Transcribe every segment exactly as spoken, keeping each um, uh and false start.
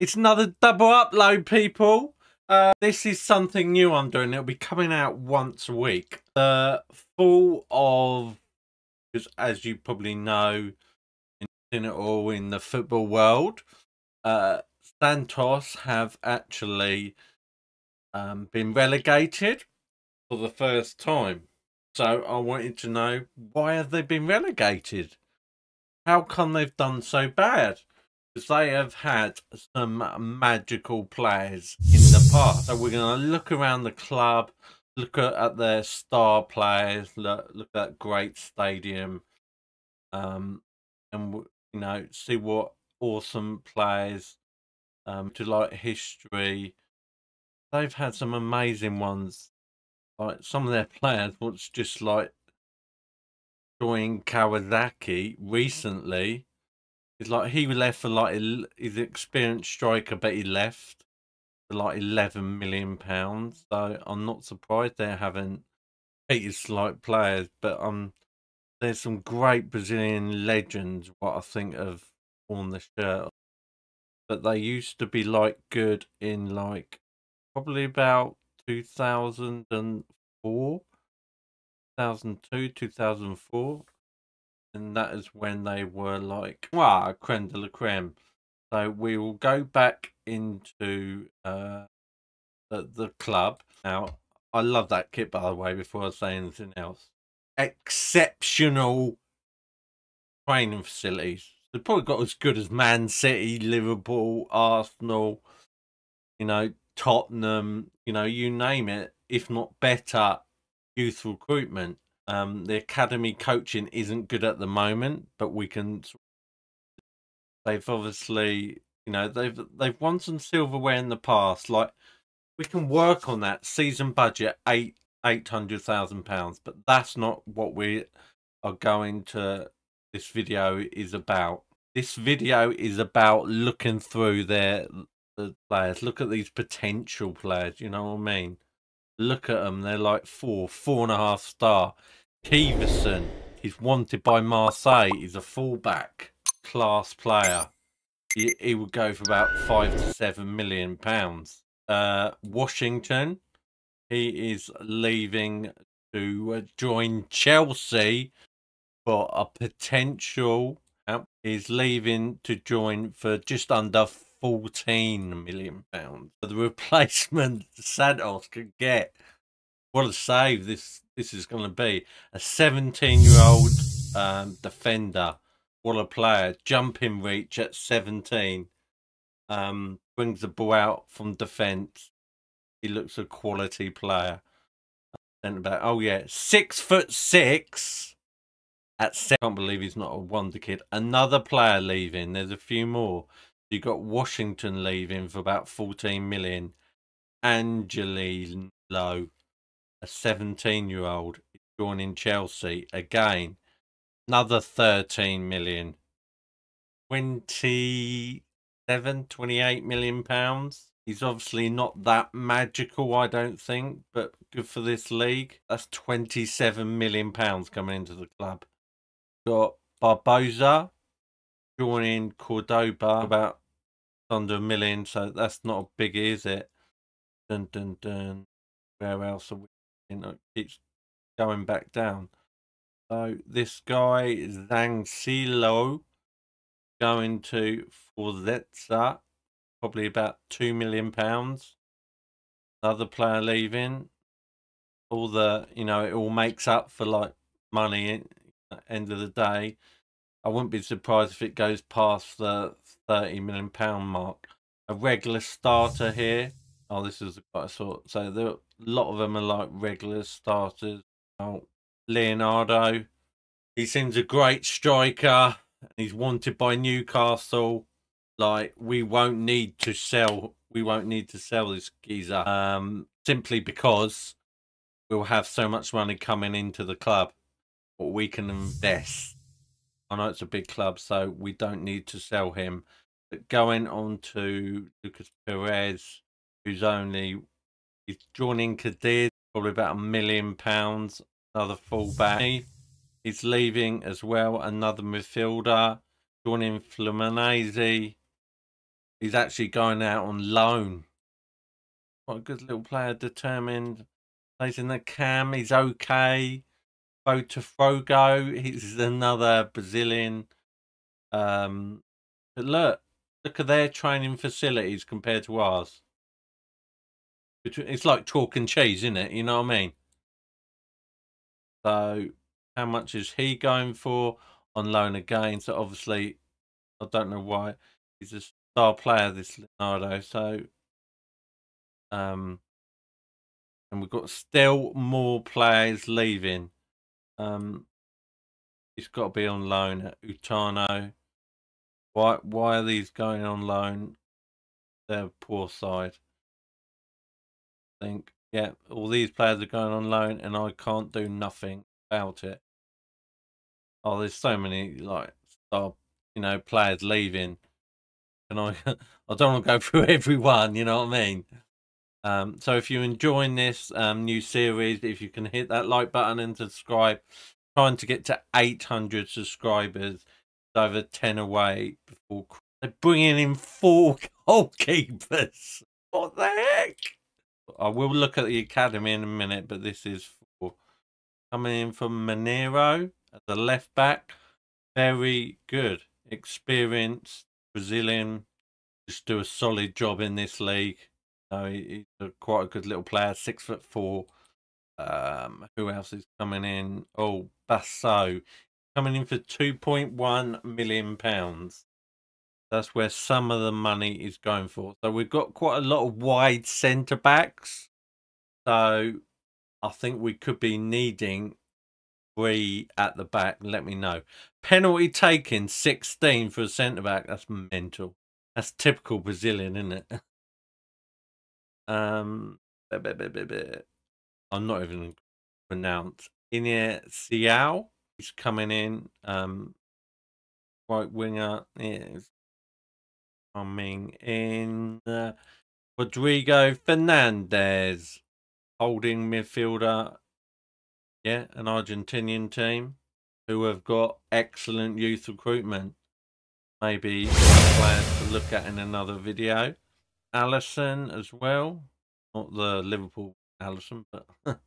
It's another double upload, people. Uh, this is something new I'm doing. It'll be coming out once a week. The uh, full of, because as you probably know, in it all in the football world, uh, Santos have actually um, been relegated for the first time. So I wanted to know, why have they been relegated? How come they've done so bad? Because they have had some magical players in the past. So we're going to look around the club, look at, at their star players, look, look at that great stadium, um, and you know, see what awesome players, um, to like history. They've had some amazing ones. Like some of their players, what's just like joining Kawasaki recently. It's like he left for like, he's an experienced striker, but he left for like eleven million pounds. So I'm not surprised they haven't beaten slight players, but um, there's some great Brazilian legends, what I think have worn the shirt. But they used to be like good in like probably about two thousand four, two thousand two, two thousand four. And that is when they were like, wow, creme de la creme. So we will go back into uh, the, the club. Now, I love that kit, by the way, before I say anything else. Exceptional training facilities. They've probably got as good as Man City, Liverpool, Arsenal, you know, Tottenham, you know, you name it, if not better youth recruitment. Um, the academy coaching isn't good at the moment, but we can. They've obviously, you know, they've they've won some silverware in the past. Like we can work on that season budget eight eight hundred thousand pounds, but that's not what we are going to. This video is about. This video is about looking through their the players. Look at these potential players. You know what I mean? Look at them. They're like four, four and a half star. Kiverson is wanted by Marseille. He's a fullback, class player. He, he would go for about five to seven million pounds. Uh, Washington, he is leaving to join Chelsea for a potential. Yep. He's leaving to join for just under fourteen million pounds. For the replacement Santos could get. What a save this this is going to be. A seventeen year old um, defender. What a player. Jumping reach at seventeen. Um, brings the ball out from defence. He looks a quality player. Oh yeah. Six foot six. At seven. I can't believe he's not a wonder kid. Another player leaving. There's a few more. You got Washington leaving for about fourteen million. Angelino, a seventeen year old, joining Chelsea again. Another thirteen million. twenty-seven, twenty-eight million pounds. He's obviously not that magical, I don't think, but good for this league. That's twenty-seven million pounds coming into the club. Got Barbosa joining Cordoba, about under a million, so that's not big, is it? Dun dun dun. Where else are we? You know, it keeps going back down. So this guy Zangcelo going to Forzetsa, probably about two million pounds. Another player leaving. All the, you know, it all makes up for like money at the end of the day. I wouldn't be surprised if it goes past the thirty million pound mark. A regular starter here. Oh, this is what I saw. So there, a lot of them are like regular starters. Oh, Leonardo. He seems a great striker. He's wanted by Newcastle. Like, we won't need to sell. We won't need to sell this geezer. Um, simply because we'll have so much money coming into the club. But we can invest. I know it's a big club, so we don't need to sell him. But going on to Lucas Perez, who's only, he's joining Cadiz, probably about a million pounds. Another fullback. He's leaving as well. Another midfielder, joining Fluminese. He's actually going out on loan. What a good little player, determined. Plays in the cam, he's okay. Botafogo, he's another Brazilian. Um, but look, look at their training facilities compared to ours. It's like chalk and cheese, isn't it? You know what I mean? So, how much is he going for? On loan again. So, obviously, I don't know why. He's a star player, this Leonardo. So, um, and we've got still more players leaving. Um, he's got to be on loan at Utano. Why, why are these going on loan? They're poor side. I think, yeah, all these players are going on loan and I can't do nothing about it. Oh, there's so many, like, star, you know, players leaving. And I, I don't want to go through everyone, you know what I mean? Um, so if you're enjoying this um, new series, if you can hit that like button and subscribe, trying to get to eight hundred subscribers, over ten away before. They're bringing in four goalkeepers. What the heck? I will look at the academy in a minute, but this is for coming in from Mineiro at the left back. Very good, experienced Brazilian. Just do a solid job in this league. So he's a quite a good little player, six foot four. Um, who else is coming in? Oh, Basso coming in for two point one million pounds. That's where some of the money is going for. So we've got quite a lot of wide centre backs. So I think we could be needing three at the back. Let me know. Penalty taken, sixteen for a centre back. That's mental. That's typical Brazilian, isn't it? Um, I'm not even going to pronounce. Inesiao is coming in. Um, right winger is coming in. Uh, Rodrigo Fernandez, holding midfielder. Yeah, an Argentinian team who have got excellent youth recruitment. Maybe players to look at in another video. Alisson as well, not the Liverpool Alisson, but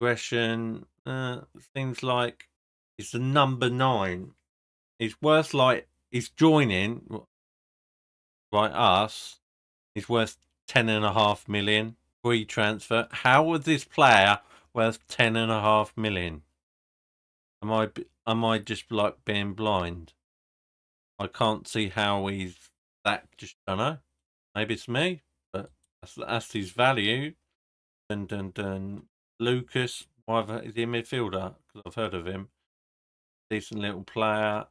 Gresham uh, seems like it's the number nine. It's worth like he's joining right us. He's worth ten and a half million free transfer. How was this player worth ten and a half million? Am I am I just like being blind? I can't see how he's that. Just don't know. Maybe it's me, but that's, that's his value. Dun, dun, dun. Lucas, why is he a midfielder? Because I've heard of him. Decent little player.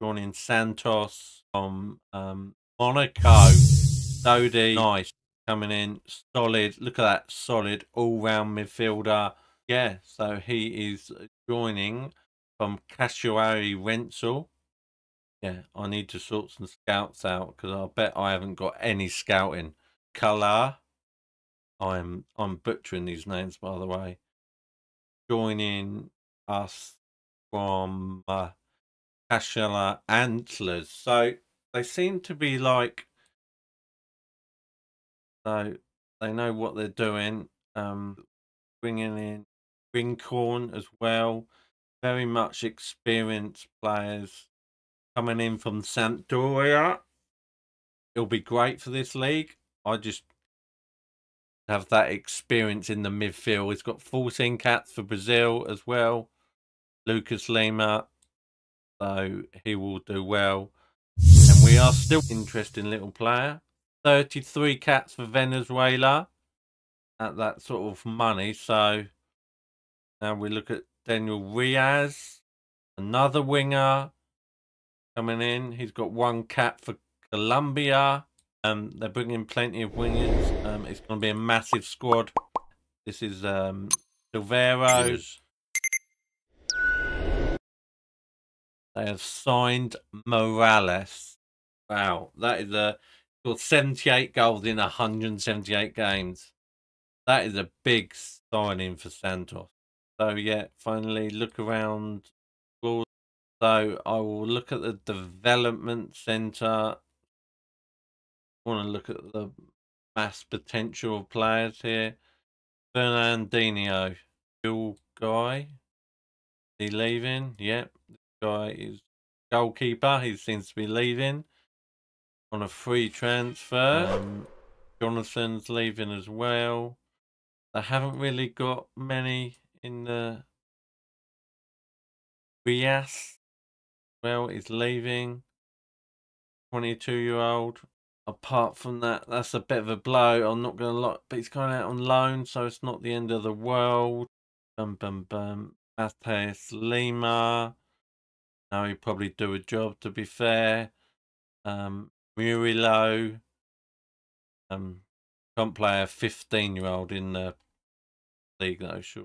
Drawn in Santos from um, Monaco. Dodi, nice. Coming in, solid. Look at that, solid all-round midfielder. Yeah, so he is joining from Casuari Rentzel. Yeah, I need to sort some scouts out because I bet I haven't got any scouting. Kala, I'm I'm butchering these names, by the way. Joining us from uh, Cashela Antlers. So they seem to be like, so they know what they're doing. Um, bringing in Ringhorn as well. Very much experienced players. Coming in from Santoria. It'll be great for this league. I just have that experience in the midfield. He's got fourteen caps for Brazil as well. Lucas Lima. So he will do well. And we are still interesting little player. thirty-three caps for Venezuela. At that sort of money. So now we look at Daniel Riaz. Another winger. Coming in, he's got one cap for Colombia. Um, they're bringing plenty of wingers. Um, it's going to be a massive squad. This is um, Silvero's. They have signed Morales. Wow, that is a got seventy-eight goals in one hundred seventy-eight games. That is a big signing for Santos. So yeah, finally look around. So I will look at the development centre. want to look at the mass potential of players here. Fernandinho, dual guy. Is he leaving? Yep. This guy is goalkeeper. He seems to be leaving on a free transfer. Um, Jonathan's leaving as well. They haven't really got many in the... Bias, well, is leaving. twenty-two-year-old. Apart from that, that's a bit of a blow. I'm not going to lie, but he's going out on loan, so it's not the end of the world. Bum, bum, bum. Matheus Lima. Now he'd probably do a job, to be fair. Um, Murillo. Um, can't play a fifteen-year-old in the league, though, sure.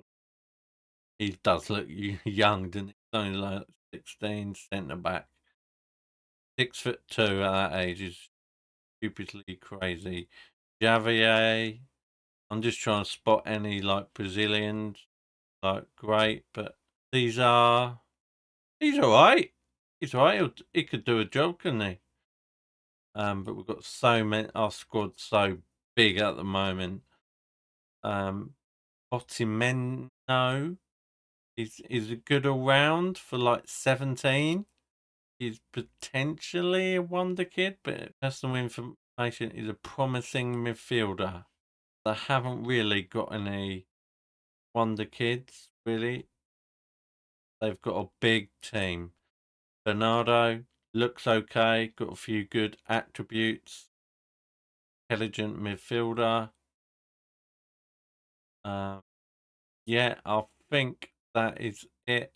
He does look young, doesn't he? He's only like sixteen, centre-back. Six foot two at that age is stupidly crazy. Javier. I'm just trying to spot any, like, Brazilians. Like, great, but these are... He's all right. He's all right. He'll, he could do a job, couldn't he? Um, but we've got so many... Our squad's so big at the moment. Um, Otimeno. He's, he's a good all-round for, like, seventeen. He's potentially a wonder kid, but personal information is a promising midfielder. They haven't really got any wonder kids, really. They've got a big team. Bernardo looks okay, got a few good attributes. Intelligent midfielder. Um, yeah, I think that is it.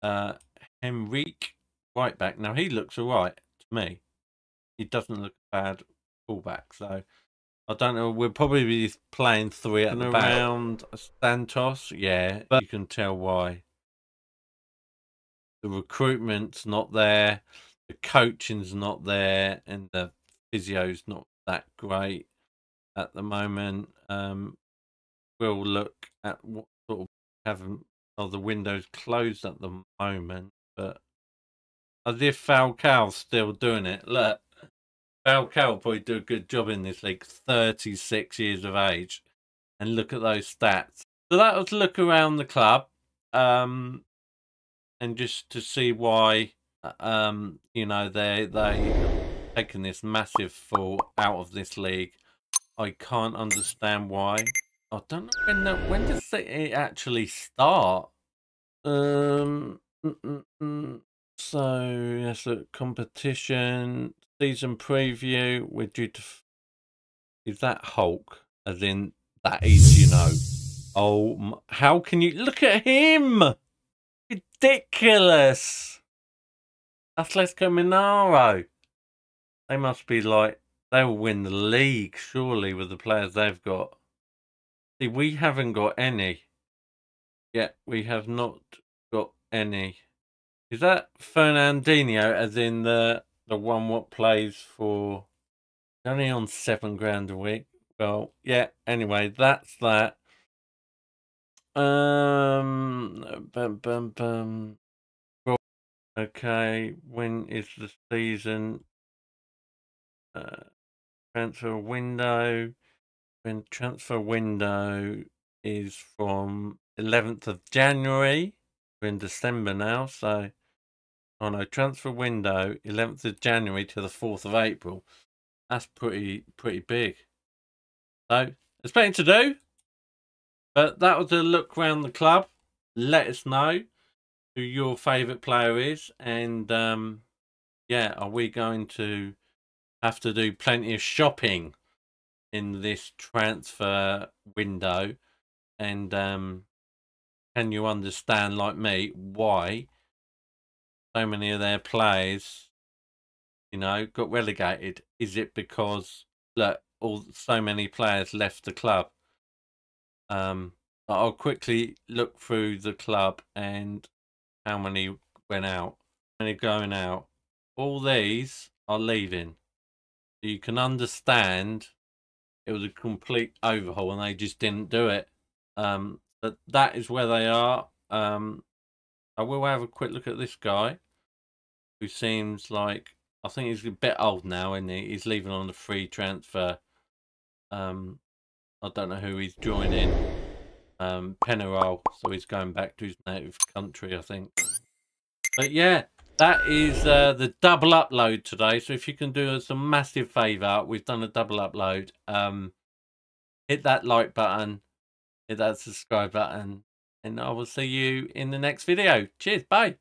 Uh, Henrique. Right back. Now, he looks all right to me. He doesn't look bad fullback, so I don't know. We'll probably be playing three at the back. Around Santos, yeah, but you can tell why. The recruitment's not there, the coaching's not there, and the physio's not that great at the moment. Um, we'll look at what sort of haven't, or the window's closed at the moment, but as if Falcao's still doing it. Look, Falcao will probably do a good job in this league. thirty-six years of age. And look at those stats. So that was a look around the club. Um, and just to see why, um, you know, they, they've taken this massive fall out of this league. I can't understand why. I don't know when, that, when does it actually start? Um... Mm -mm -mm. So that's a competition season preview. We're due to. Is that Hulk? As in that is, you know. Oh, my, how can you look at him? Ridiculous. Atletico Mineiro. They must be like they'll win the league surely with the players they've got. See, we haven't got any. Yet we have not got any. Is that Fernandinho, as in the the one what plays for only on seven grand a week? Well, yeah. Anyway, that's that. Um, bum, bum, bum. Okay, when is the season uh, transfer window? When transfer window is from eleventh of January. We're in December now, so. Oh no, transfer window eleventh of January to the fourth of April. That's pretty pretty big. So there's plenty to do. But that was a look around the club. Let us know who your favourite player is, and um, yeah, are we going to have to do plenty of shopping in this transfer window? And um, can you understand, like me, why? So many of their players, you know, got relegated. Is it because look, all so many players left the club? Um, I'll quickly look through the club and how many went out, how many going out. All these are leaving. So you can understand it was a complete overhaul, and they just didn't do it. Um, but that is where they are. Um, I will have a quick look at this guy. Who seems like I think he's a bit old now, isn't he? He's leaving on the free transfer. Um, I don't know who he's joining. Um, Penarol, so he's going back to his native country, I think. But yeah, that is uh, the double upload today. So if you can do us a massive favour, we've done a double upload. Um, hit that like button, hit that subscribe button, and I will see you in the next video. Cheers, bye.